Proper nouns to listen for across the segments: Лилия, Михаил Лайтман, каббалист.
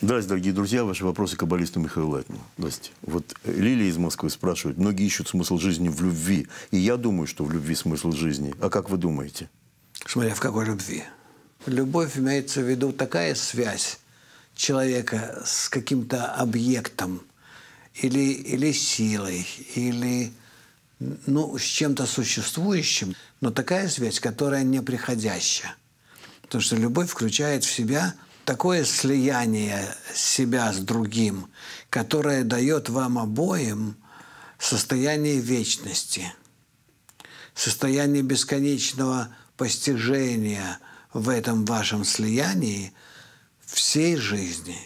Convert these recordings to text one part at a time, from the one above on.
Здравствуйте, дорогие друзья. Ваши вопросы каббалисту Михаилу Лайтману. Здравствуйте. Вот Лилия из Москвы спрашивает. Многие ищут смысл жизни в любви. И я думаю, что в любви смысл жизни. А как вы думаете? Смотря в какой любви. Любовь имеется в виду такая связь человека с каким-то объектом или силой, или с чем-то существующим, но такая связь, которая неприходящая. Потому что любовь включает в себя такое слияние себя с другим, которое дает вам обоим состояние вечности, состояние бесконечного постижения в этом вашем слиянии всей жизни.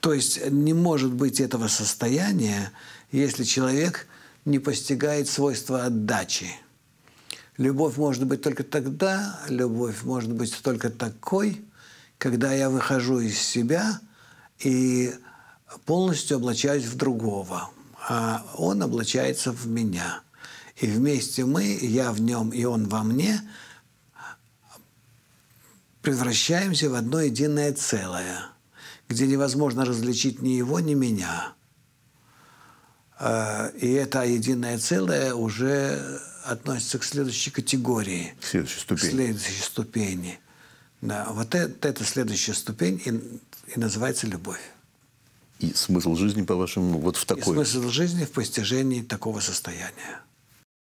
То есть не может быть этого состояния, если человек не постигает свойства отдачи. Любовь может быть только тогда, любовь может быть только такой, когда я выхожу из себя и полностью облачаюсь в другого, а он облачается в меня. И вместе мы, я в нем и он во мне, превращаемся в одно единое целое, где невозможно различить ни его, ни меня. И это единое целое уже относится к следующей категории, к следующей ступени. Да, вот это следующая ступень и называется любовь. И смысл жизни, по-вашему, вот в такой? И смысл жизни в постижении такого состояния.